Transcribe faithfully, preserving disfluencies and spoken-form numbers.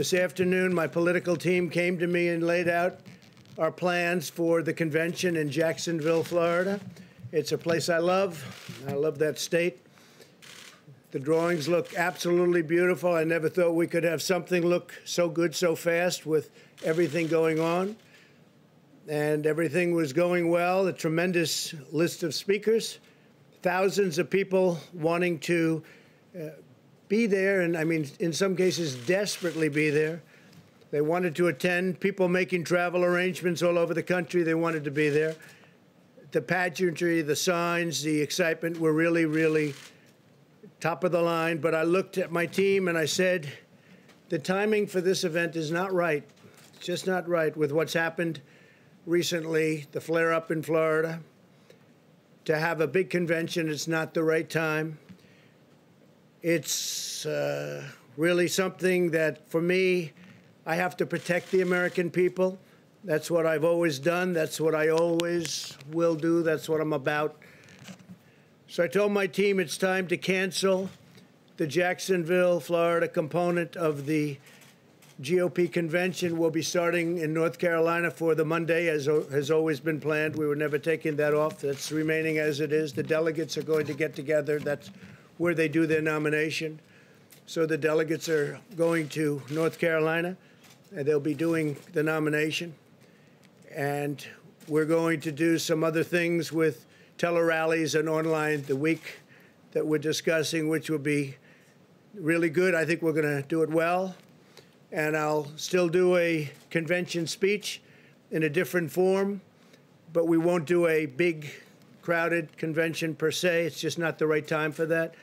This afternoon, my political team came to me and laid out our plans for the convention in Jacksonville, Florida. It's a place I love. I love that state. The drawings look absolutely beautiful. I never thought we could have something look so good so fast with everything going on. And everything was going well, a tremendous list of speakers, thousands of people wanting to uh, be there, and I mean, in some cases, desperately be there. They wanted to attend, people making travel arrangements all over the country, they wanted to be there. The pageantry, the signs, the excitement were really, really top of the line. But I looked at my team and I said, the timing for this event is not right. It's just not right with what's happened recently, the flare-up in Florida. To have a big convention, it's not the right time. It's uh, really something that, for me, I have to protect the American people. That's what I've always done. That's what I always will do. That's what I'm about. So I told my team it's time to cancel the Jacksonville, Florida component of the G O P convention. We'll be starting in North Carolina for the Monday, as has always been planned. We were never taking that off. That's remaining as it is. The delegates are going to get together. That's where they do their nomination. So the delegates are going to North Carolina, and they'll be doing the nomination. And we're going to do some other things with tele-rallies and online the week that we're discussing, which will be really good. I think we're going to do it well. And I'll still do a convention speech in a different form, but we won't do a big, crowded convention per se. It's just not the right time for that.